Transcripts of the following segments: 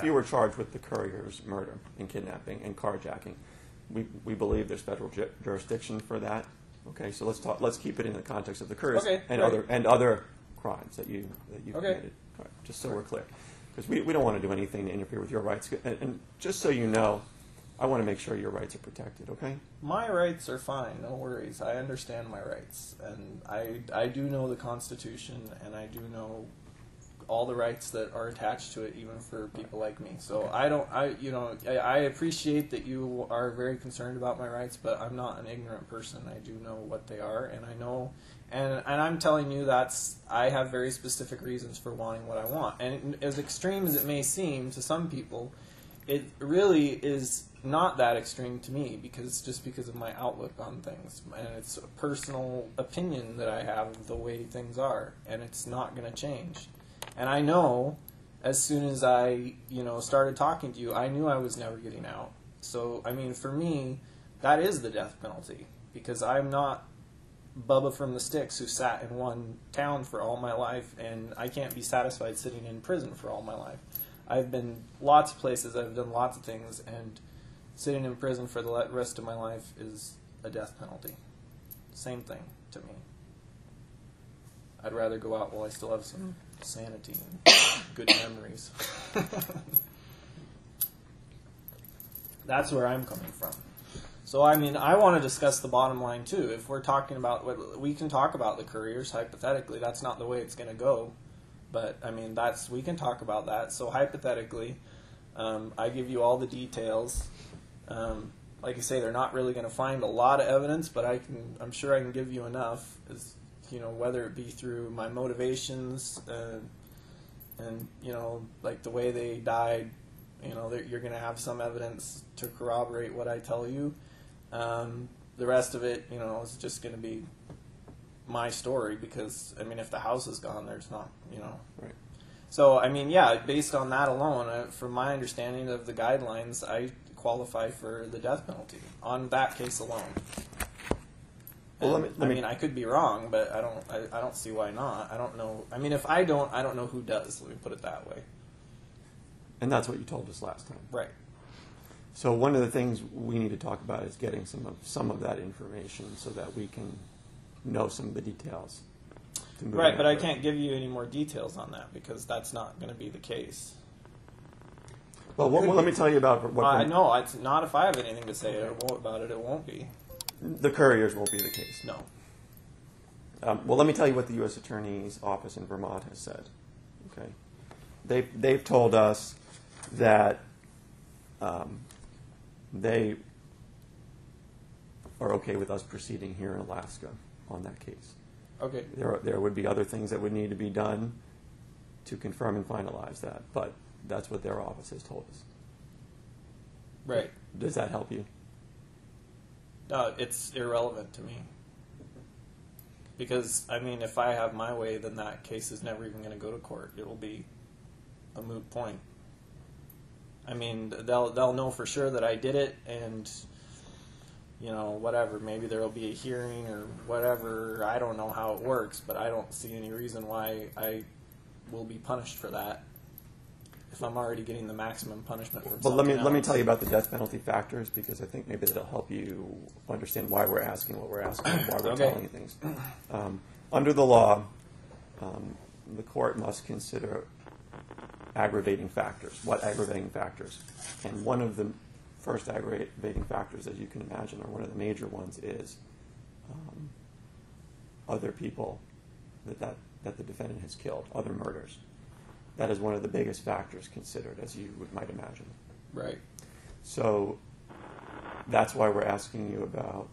if you were charged with the courier's murder and kidnapping and carjacking, we believe there's federal jurisdiction for that. Okay, so let's keep it in the context of the couriers and other crimes that you committed. All right, just so we're clear, because we don't want to do anything to interfere with your rights. And just so you know, I want to make sure your rights are protected, okay? My rights are fine, no worries. I understand my rights, and I do know the Constitution, and I do know all the rights that are attached to it, even for people like me. So I appreciate that you are very concerned about my rights, but I'm not an ignorant person. I do know what they are, and I know, and I'm telling you I have very specific reasons for wanting what I want. And as extreme as it may seem to some people, it really is not that extreme to me, because of my outlook on things, and it's a personal opinion that I have of the way things are, and it's not going to change. And I know, as soon as I started talking to you, I knew I was never getting out. So I mean, for me, that is the death penalty, because I'm not Bubba from the sticks who sat in one town for all my life, and I can't be satisfied sitting in prison for all my life. I've been lots of places, I've done lots of things, and sitting in prison for the rest of my life is a death penalty. Same thing to me. I'd rather go out while I still have some sanity and good memories. That's where I'm coming from. So, I mean, I want to discuss the bottom line, too. If we're talking about what we can talk about the couriers, hypothetically, that's not the way it's going to go. But, I mean, we can talk about that. So, hypothetically, I give you all the details. Like I say, they're not really going to find a lot of evidence, but I'm sure I can give you enough, whether it be through my motivations and, like the way they died, you're going to have some evidence to corroborate what I tell you. The rest of it, is just going to be my story, because I mean, if the house is gone, there's not right. So I mean, yeah, based on that alone, from my understanding of the guidelines, I qualify for the death penalty on that case alone. Well, I mean I could be wrong, but I don't see why not. I don't know. I mean, if I don't know who does, let me put it that way. And that's what you told us last time, right? So one of the things we need to talk about is getting some of that information so that we can know some of the details. Right, but I can't give you any more details on that, because that's not going to be the case. Well, let me tell you about what... no, it's not if I have anything to say about it. It won't be. The couriers won't be the case. No. Well, let me tell you what the U.S. Attorney's Office in Vermont has said. Okay, they've told us that they are okay with us proceeding here in Alaska on that case. Okay. There would be other things that would need to be done to confirm and finalize that, but that's what their office has told us. Right. Does that help you? No, it's irrelevant to me. Because, I mean, if I have my way, then that case is never even going to go to court. It will be a moot point. I mean, they'll know for sure that I did it, and... whatever, maybe there'll be a hearing or whatever. I don't know how it works, but I don't see any reason why I will be punished for that if I'm already getting the maximum punishment for something. But let me tell you about the death penalty factors, because I think maybe that'll help you understand why we're asking what we're asking and why we're telling you things. Under the law, the court must consider aggravating factors. What aggravating factors? And one of the first aggravating factors, as you can imagine, or one of the major ones, is other people that the defendant has killed, other murders. That is one of the biggest factors considered, as you might imagine. Right. So that's why we're asking you about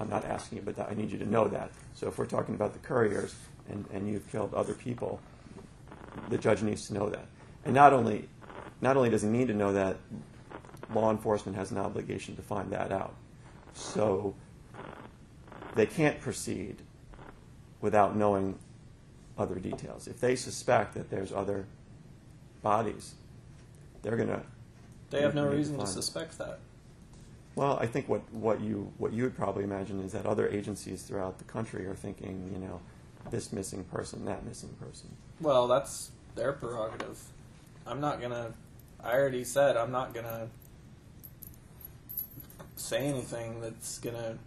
I'm not asking you, but I need you to know that. So if we're talking about the couriers and you've killed other people, the judge needs to know that. And not only does he need to know that, law enforcement has an obligation to find that out. So they can't proceed without knowing other details. If they suspect that there's other bodies, they have no reason to suspect that. Well, I think what you would probably imagine is that other agencies throughout the country are thinking, this missing person, that missing person. Well, that's their prerogative. I'm not gonna, I already said I'm not gonna say anything that's gonna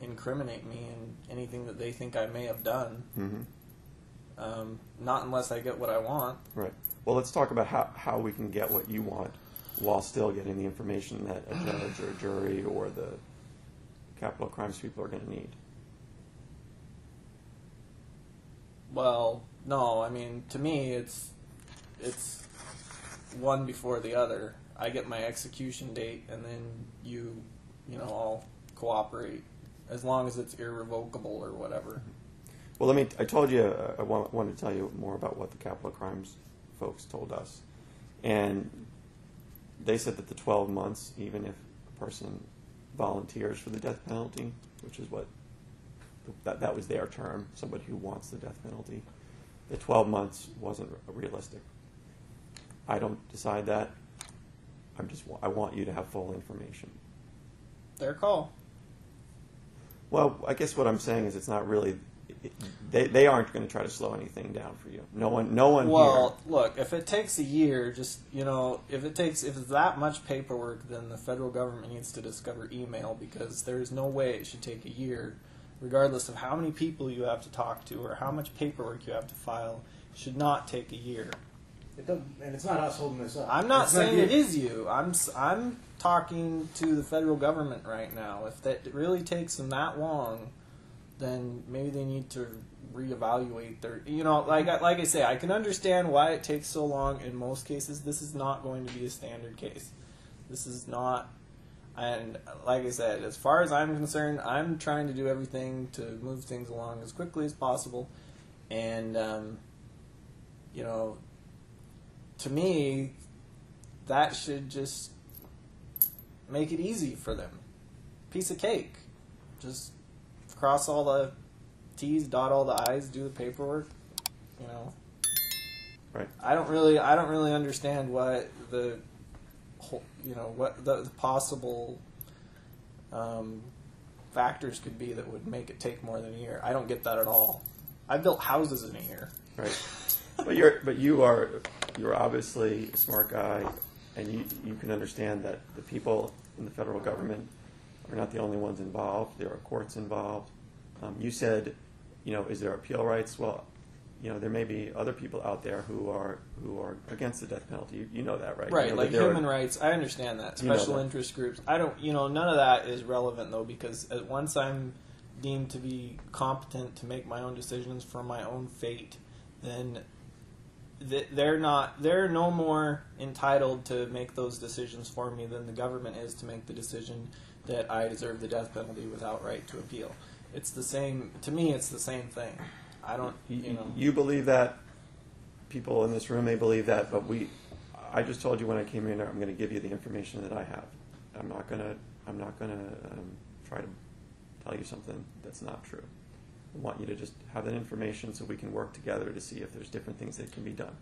incriminate me in anything that they think I may have done. Mm-hmm. Not unless I get what I want. Right. Well, let's talk about how we can get what you want while still getting the information that a judge or a jury or the capital crimes people are going to need. Well, no, I mean, to me, it's one before the other. I get my execution date, and then you know, all cooperate as long as it's irrevocable or whatever. Well, I told you I wanted to tell you more about what the capital crimes folks told us, and they said that the 12 months, even if a person volunteers for the death penalty, which is what that was their term, somebody who wants the death penalty, the 12 months wasn't realistic. I don't decide that. I want you to have full information. Their call. Well, I guess what I'm saying is it's not really. They aren't going to try to slow anything down for you. No one. Well, here. Look, if it takes a year, just, you know, if it's that much paperwork, then the federal government needs to discover email, because there is no way it should take a year, regardless of how many people you have to talk to or how much paperwork you have to file. It should not take a year. It doesn't, and it's not us holding this up. I'm not saying it is you. I'm talking to the federal government right now. If that really takes them that long, then maybe they need to reevaluate their, you know, like I say, I can understand why it takes so long in most cases. This is not going to be a standard case. This is not, and like I said, as far as I'm concerned, I'm trying to do everything to move things along as quickly as possible, and, you know, to me, that should just make it easy for them. Piece of cake. Just cross all the T's, dot all the I's, do the paperwork, you know. Right. I don't really understand what the whole, you know, what the possible factors could be that would make it take more than a year. I don't get that at all. I built houses in a year. Right. But you're obviously a smart guy, and you can understand that the people in the federal government are not the only ones involved. There are courts involved. You said, you know, is there appeal rights? Well, you know, there may be other people out there who are against the death penalty. You know that, right? Right, you know, like human rights. I understand that. Special interest groups. I don't. You know, none of that is relevant though, because once I'm deemed to be competent to make my own decisions for my own fate, then they're no more entitled to make those decisions for me than the government is to make the decision that I deserve the death penalty without right to appeal. It's the same, to me, it's the same thing. I don't, you know. You believe that, people in this room may believe that, but I just told you when I came in, I'm going to give you the information that I have. I'm not going to try to tell you something that's not true. I want you to just have that information so we can work together to see if there's different things that can be done.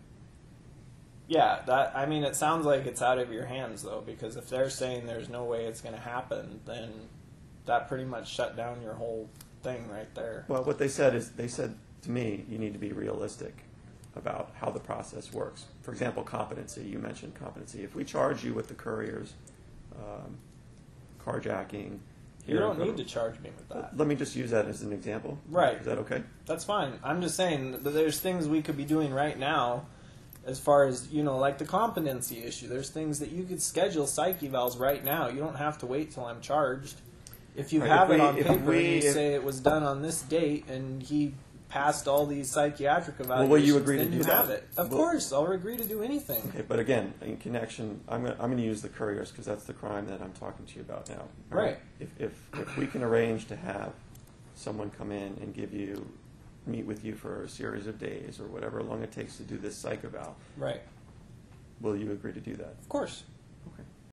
Yeah, that, I mean, it sounds like it's out of your hands, though, because if they're saying there's no way it's going to happen, then that pretty much shut down your whole thing right there. Well, what they said is, they said to me, you need to be realistic about how the process works. For example, competency. You mentioned competency. If we charge you with the couriers, carjacking. You don't need to charge me with that. Let me just use that as an example. Right. Is that okay? That's fine. I'm just saying that there's things we could be doing right now. As far as, you know, like the competency issue, there's things that you could schedule psych evals right now. You don't have to wait till I'm charged. If you have it on paper and you say it was done on this date and he passed all these psychiatric evaluations, will you agree to do that? Of course, I'll agree to do anything. Okay, but again, in connection, I'm going to use the couriers because that's the crime that I'm talking to you about now. Right. If we can arrange to have someone come in and meet with you for a series of days or whatever long it takes to do this psych eval. Right. Will you agree to do that? Of course.